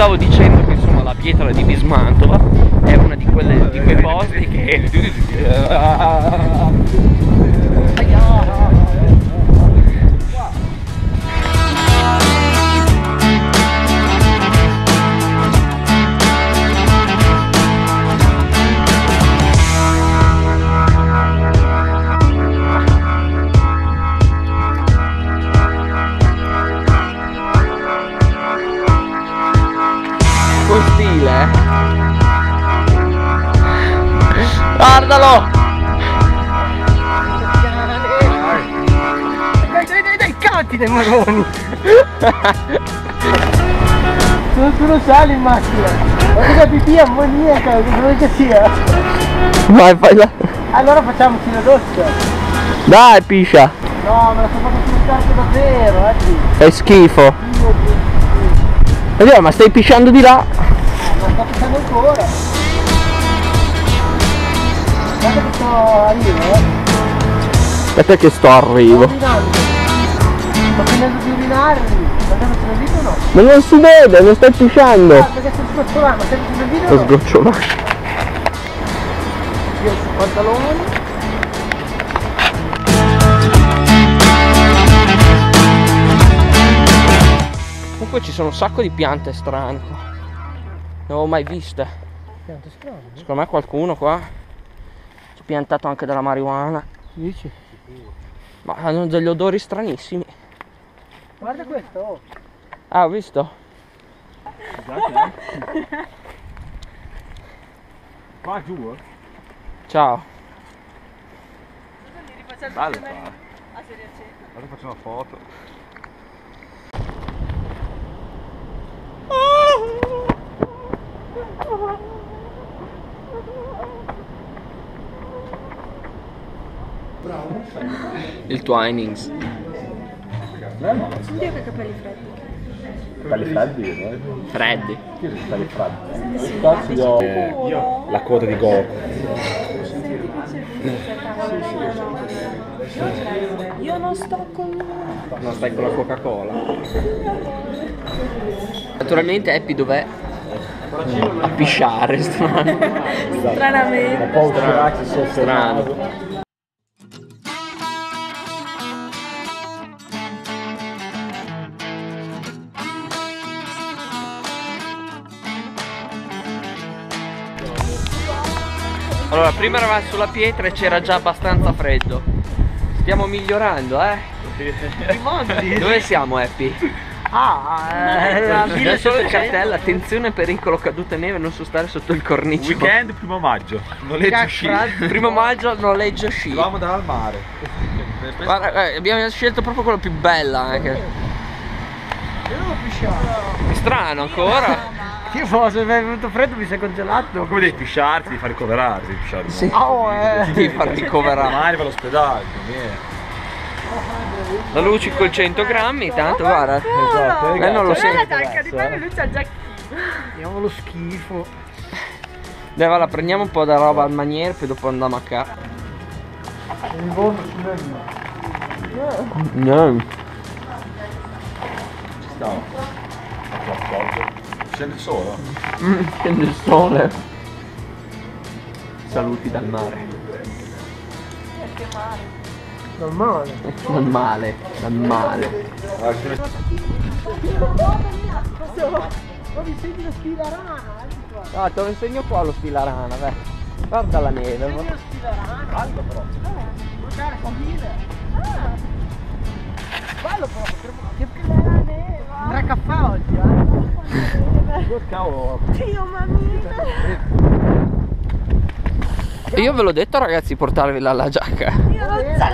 stavo dicendo che insomma la pietra di Bismantova è una di quelle di quei posti che guardalo! Dai, catti dei maroni! Sono solo sali in macchina! Ma questa pipì è ammoniaca, che sia! Vai, vai là! Allora facciamoci la doccia! Dai, piscia! No, me la sto facendo piccante davvero, è schifo! Oddio, ma stai pisciando di là! Ma sto pisciando ancora! Guarda che sto arrivo, Aspetta che sto arrivo. Sto finendo di urinare. Guardate se lo vedo o no? Ma non si vede, non stai pisciando. No, perché sto sgocciolando, stai vedendo? Sto sgocciolando. Io sul pantalone. Comunque ci sono un sacco di piante strane qua. Non avevo mai viste. Piante strane? Secondo me qualcuno qua piantato anche della marijuana. Dici? Ma hanno degli odori stranissimi. Guarda questo. Oh. Ah, ho visto? Qua giù. Ciao. Vale qua. Vado a fare una foto. Il Twinings. Dio che capelli freddi. Capelli freddi? Freddi. Io sono capelli freddi. Sì, cazzo li ho. La coda di Goku. Io non sto con... Non stai con la Coca-Cola. Naturalmente Happy dov'è? A pisciare, strano. Stranamente. Un po' strano. Allora, prima eravamo sulla pietra e c'era già abbastanza freddo. Stiamo migliorando, Dove siamo, Happy? Adesso il cartello, attenzione pericolo caduta e neve, non so stare sotto il cornice. Weekend, 1 maggio, noleggio sci. 1 maggio, noleggio sci. Vamo dal mare. Guarda, abbiamo scelto proprio quello più bella. Io non ho pisciato. Strano ancora. Tipo, se mi è venuto freddo mi sei congelato. Come devi pisciarti, devi far ricoverare, devi pisciarti. Sì. Oh, devi far ricoverare. Magari va all'ospedale, la luce col 100 grammi, tanto guarda. Esatto, non lo sento. La tacca di quello lui c'ha già. Andiamo lo schifo. Dai, va, la prendiamo un po' da roba al maniere, poi dopo andiamo a casa. No. Ci stavo. Scende il sole. Scende il sole. Saluti dal mare. Perché mare? Dal male. Dal male. Dal male. Ma mi segni lo sfilarana. Ah, te lo insegno qua lo sfilarana, beh. Guarda la neve. Ma lo sfilarana. Bello però. Guardare famiglia. Bello però. Che bella neve. 3 caffè oggi, Dio, mamma. Io ve l'ho detto ragazzi, portarvi la giacca. Io non ce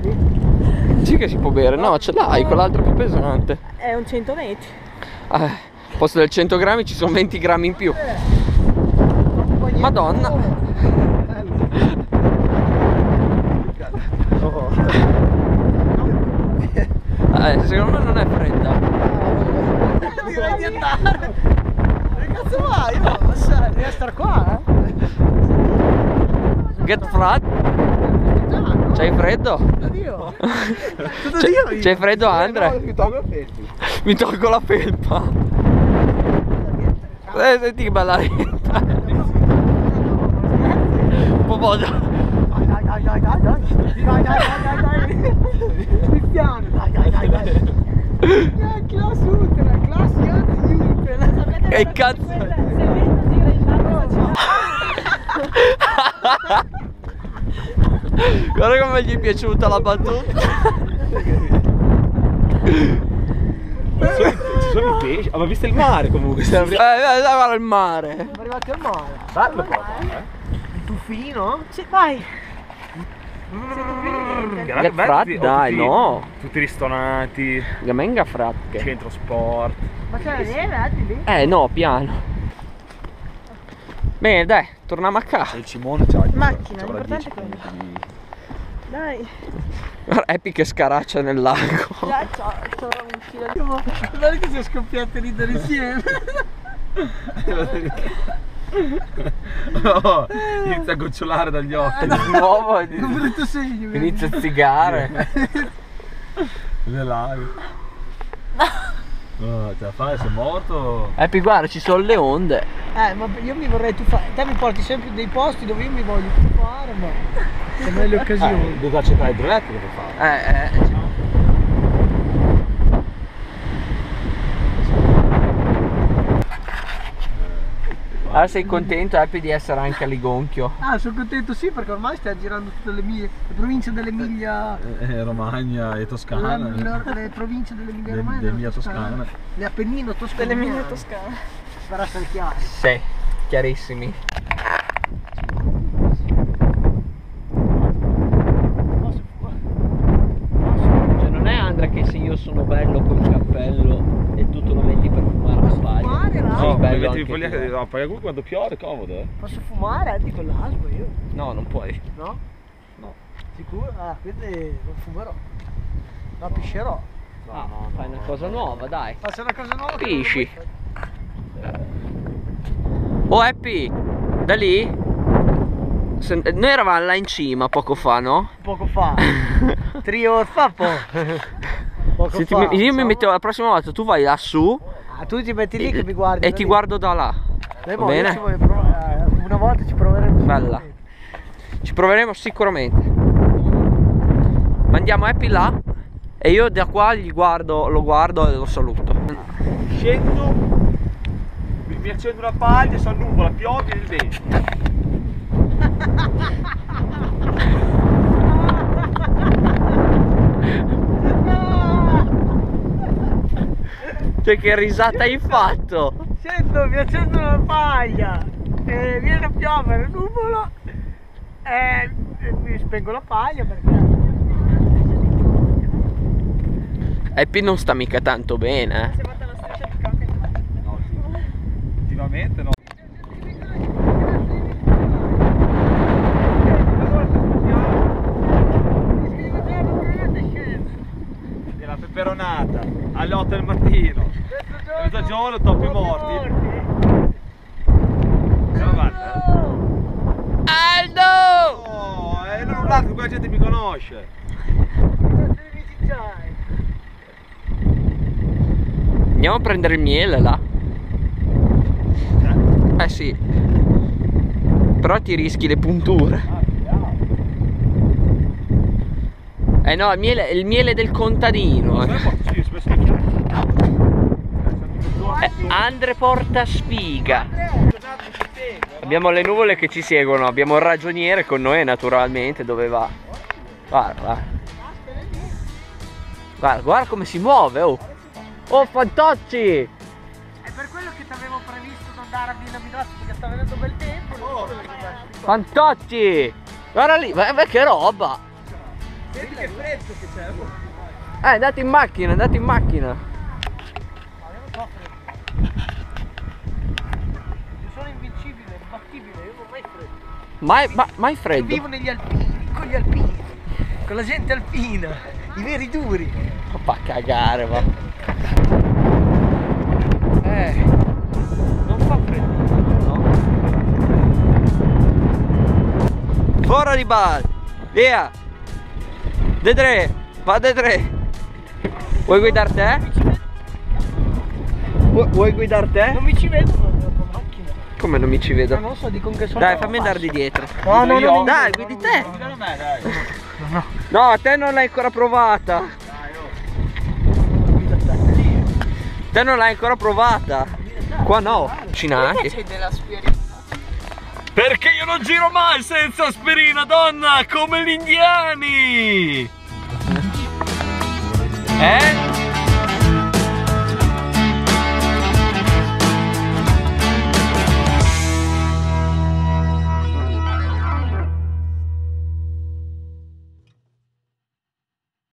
l'ho. Sì che si può bere, no, ce l'hai, quell'altra più pesante. È un 120. Al posto del 100 grammi ci sono 20 grammi in più. Madonna. Secondo me non è fredda. Io mi voglio andare. Che cazzo vai? Io devo stare qua, Get flat. C'hai freddo? Oddio. C'hai freddo, Andre? Mi tolgo la felpa. Senti che bella vita. Dai. Che cazzo. Guarda come gli è piaciuta la battuta. Ci sono i pesci, ma visto il mare comunque. Guarda il mare. Siamo arrivati al mare. Bello proprio, il tuffino? Sì, vai. Che frat, dai, no. Tutti ristonati. Che menga frat. Centro sport. Ma c'è la neve lì? No, piano. Bene, dai, torniamo a casa. Il cimone c'ha il macchina, l'importante è quello. Dai. Epi che scaraccia nel lago. Là c'ho un filo di... Guarda che si è scoppiato a ridere insieme. Oh, inizia a gocciolare dagli occhi. Di nuovo un brutto segno. Inizia a zigare. Le laghi. Oh, te la fai, sei morto. Epi guarda, ci sono le onde. Ma io mi vorrei tuffare. Te mi porti sempre dei posti dove io mi voglio tuffare, ma... È belle occasioni. Devo accettare idroelettrico per fare. Allora sei contento, Happy, di essere anche a Ligonchio? Sono contento sì, perché ormai stai girando tutte le province dell'Emilia Romagna e Toscana. Le province dell'Emilia Romagna e Toscana. Le Appennino Toscana. L'Emilia Toscana. Per essere chiari. Sì, chiarissimi. Sono bello col cappello e tu te lo metti per fumare la sbaglia. No, bello anche tu. No, perché comunque quando piove è comodo, Posso fumare anche con l'albo io? No, non puoi. No? No. Sicuro? Quindi non fumerò. No, piscerò. No, fai una cosa nuova, dai. Faccio una cosa nuova. Pisci. Oh, Happy, da lì? Noi eravamo là in cima poco fa, no? Poco fa. Trionfa po'. Se ti, io mi metto la prossima volta, tu vai lassù. Tu ti metti lì che mi guardi. E ti guardo da là. Va bene? Ci voglio provare. Una volta ci proveremo. Bella. Ci proveremo sicuramente. Mandiamo Happy là e io da qua gli guardo, lo guardo e lo saluto. Scendo, mi accendo una paglia, si annuvola, piove e il vento. Cioè che risata hai fatto? Sento, mi accendo una paglia e viene a piovere, nuvolo e mi spengo la paglia perché... Happy non sta mica tanto bene. Si è fatta la striscia di coca in mano. No, sì. Ultimamente no. La peperonata alle 8 del mattino, mezzogiorno, topi morti. Aldo! Oh, è un lato che quella gente mi conosce. Andiamo a prendere il miele là. Sì. Però ti rischi le punture. Eh no, il miele del contadino. Andre porta sfiga. Abbiamo le nuvole che ci seguono, abbiamo il ragioniere con noi naturalmente, dove va? Guarda come si muove, oh! Oh fantocci! È per quello che ti avevo previsto di andare a Villa Midrassi perché sta venendo bel tempo. Fantocci! Guarda lì, ma che roba! Senti che fresco che c'è. Andate in macchina, andate in macchina. Io sono invincibile, imbattibile, io non ho mai freddo. Mai freddo. Io vivo negli alpini, con gli alpini, con la gente alpina, i veri duri. Ma fa cagare, va. Non fa freddo, no? Fora di bar, via! D3, va D3. Vuoi guidar te? Non mi ci vedo. come non mi ci vedo? Non lo so, dicono che sono. Dai, fammi andare di dietro. No, no, no. Dai, guidi te. No, a te non l'hai ancora provata. Te non l'hai ancora provata. Qua no. Perché della spirina? Perché io non giro mai senza aspirina, donna, come gli indiani. Eh?